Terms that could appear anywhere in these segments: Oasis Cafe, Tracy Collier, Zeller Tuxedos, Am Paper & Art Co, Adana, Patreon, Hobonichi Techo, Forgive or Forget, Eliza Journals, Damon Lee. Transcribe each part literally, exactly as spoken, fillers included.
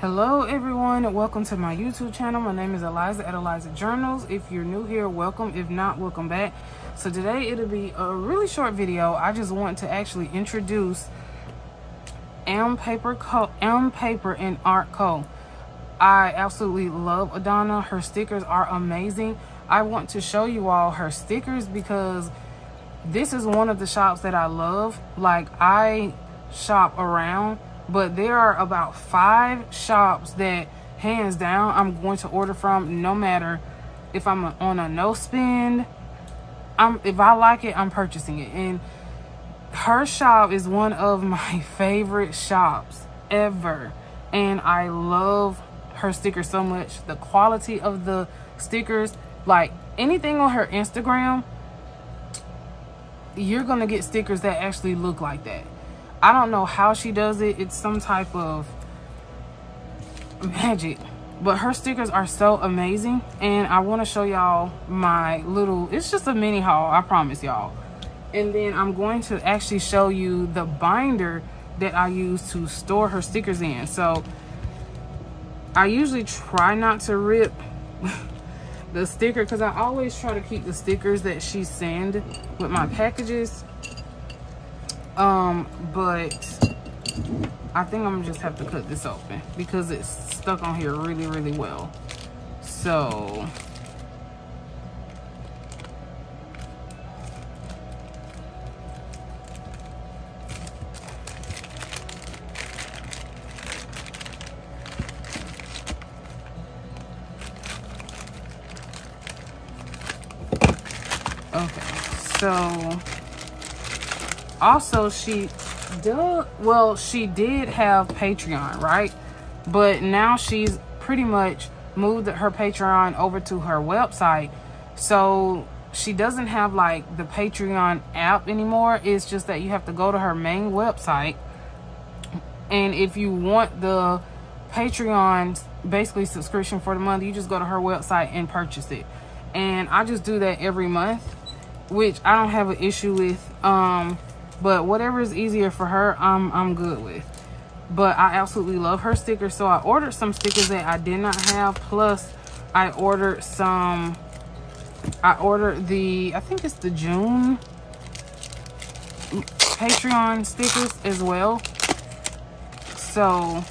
Hello everyone and welcome to my YouTube channel. My name is Eliza at Eliza Journals. If you're new here, welcome. If not, welcome back. So today it'll be a really short video. I just want to actually introduce Am Paper Co Am Paper and Art Co. I absolutely love Adana. Her stickers are amazing. I want to show you all her stickers because this is one of the shops that I love. Like, I shop around, but there are about five shops that hands down I'm going to order from, no matter if I'm on a no spend. I'm if I like it, I'm purchasing it. And her shop is one of my favorite shops ever. And I love her stickers so much. The quality of the stickers, like anything on her Instagram, you're gonna get stickers that actually look like that. I don't know how she does it. It's some type of magic. But her stickers are so amazing. And I want to show y'all my little... It's just a mini haul, I promise y'all. And then I'm going to actually show you the binder that I use to store her stickers in. So I usually try not to rip the sticker, because I always try to keep the stickers that she sends with my packages. Um, but I think I'm just have to cut this open because it's stuck on here really, really well. So okay, so also she does well she did have Patreon, right? But now she's pretty much moved her Patreon over to her website, so she doesn't have like the Patreon app anymore. It's just that you have to go to her main website, and if you want the Patreon basically subscription for the month, you just go to her website and purchase it. And I just do that every month, which I don't have an issue with. um But whatever is easier for her, I'm, I'm good with. But I absolutely love her stickers. So I ordered some stickers that I did not have. Plus, I ordered some... I ordered the... I think it's the June Patreon stickers as well. So...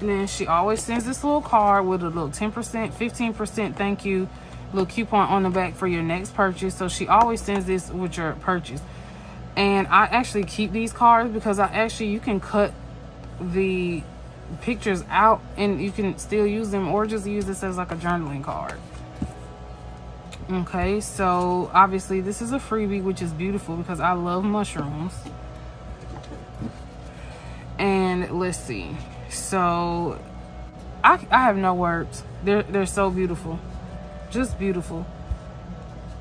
And then she always sends this little card with a little ten percent, fifteen percent thank you little coupon on the back for your next purchase. So she always sends this with your purchase, and I actually keep these cards because I actually you can cut the pictures out and you can still use them, or just use this as like a journaling card. Okay, so obviously this is a freebie, which is beautiful because I love mushrooms. And let's see, so I, I have no words. They're, they're so beautiful. Just beautiful,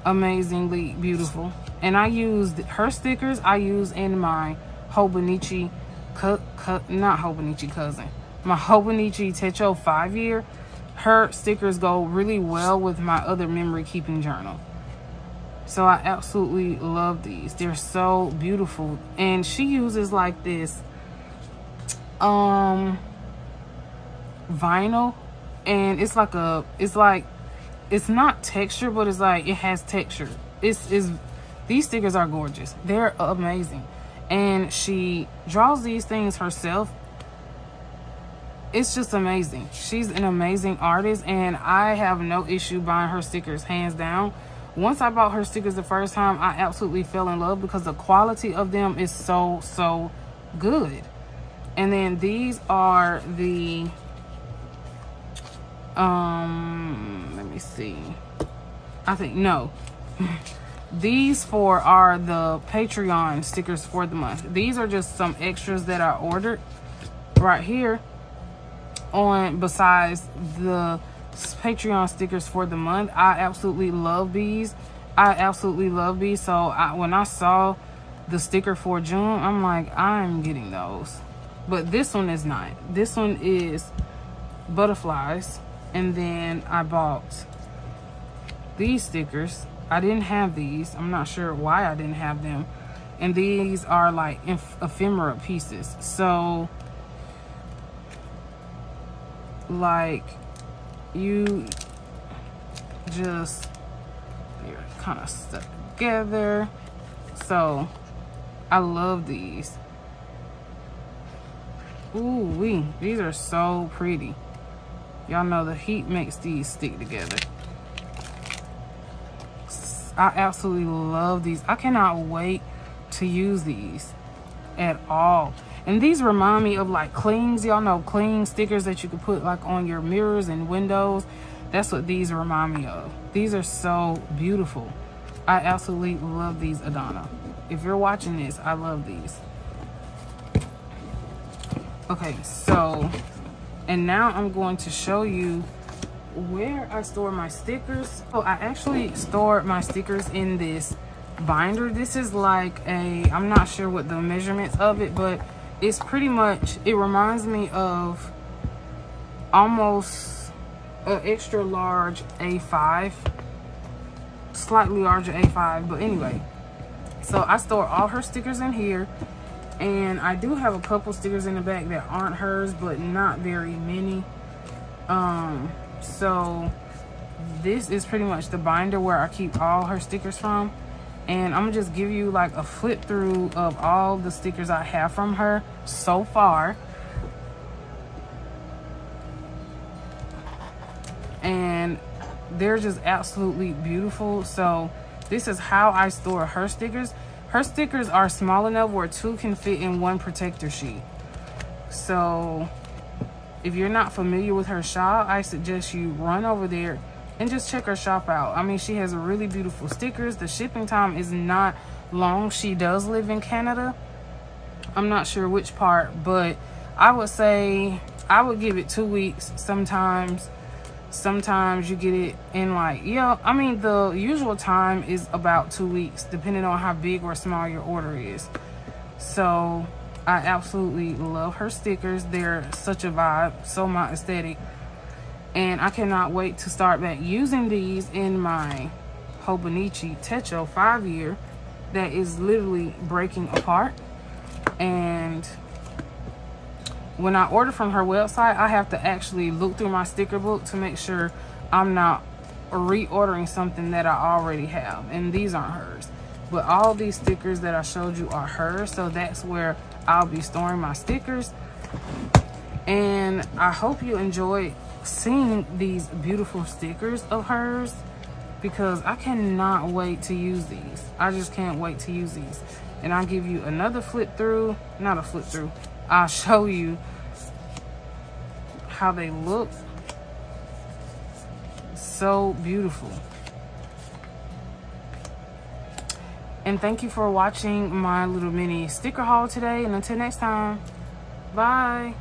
amazingly beautiful. And I used her stickers. I used in my Hobonichi, cu cu not Hobonichi cousin, my Hobonichi Techo five year. Her stickers go really well with my other memory keeping journal. So I absolutely love these. They're so beautiful. And she uses like this um vinyl, and it's like a, it's like. It's not texture, but it's like it has texture. It's, is these stickers are gorgeous. They're amazing. And she draws these things herself. It's just amazing. She's an amazing artist, and I have no issue buying her stickers, hands down. Once I bought her stickers the first time, I absolutely fell in love because the quality of them is so, so good. And then these are the um let me see, I think no these four are the Patreon stickers for the month. These are just some extras that I ordered right here on, besides the Patreon stickers for the month. I absolutely love these. I absolutely love these. So I, when I saw the sticker for June, I'm like, I'm getting those. But this one is not. This one is butterflies. And then I bought these stickers. I didn't have these. I'm not sure why I didn't have them. and these are like ephemera pieces. So like you just, they're kind of stuck together. So I love these. Ooh wee, these are so pretty. Y'all know the heat makes these stick together. I absolutely love these. I cannot wait to use these at all. And these remind me of like clings. Y'all know cling stickers that you could put like on your mirrors and windows. That's what these remind me of. These are so beautiful. I absolutely love these, Adana. If you're watching this, I love these. Okay, so, and now I'm going to show you where I store my stickers. So I actually stored my stickers in this binder. This is like a, I'm not sure what the measurements of it, but it's pretty much, it reminds me of almost an extra large A five, slightly larger A five, but anyway. So I store all her stickers in here, and I do have a couple stickers in the back that aren't hers, but not very many. Um, so this is pretty much the binder where I keep all her stickers from, and I'm gonna just give you like a flip through of all the stickers I have from her so far. And they're just absolutely beautiful. So this is how I store her stickers. Her stickers are small enough where two can fit in one protector sheet. So if you're not familiar with her shop, I suggest you run over there and just check her shop out. I mean, she has really beautiful stickers. The shipping time is not long. She does live in Canada. I'm not sure which part, but I would say, I would give it two weeks sometimes. Sometimes you get it in like, yeah, I mean, the usual time is about two weeks, depending on how big or small your order is. So I absolutely love her stickers. They're such a vibe, so my aesthetic. And I cannot wait to start back using these in my Hobonichi Techo five year that is literally breaking apart. And when I order from her website, I have to actually look through my sticker book to make sure I'm not reordering something that I already have. And these aren't hers, but all these stickers that I showed you are hers. So that's where I'll be storing my stickers. And I hope you enjoyed seeing these beautiful stickers of hers, because I cannot wait to use these. I just can't wait to use these. And I'll give you another flip through, not a flip through, I'll show you how they look. So beautiful. And thank you for watching my little mini sticker haul today. And until next time, bye.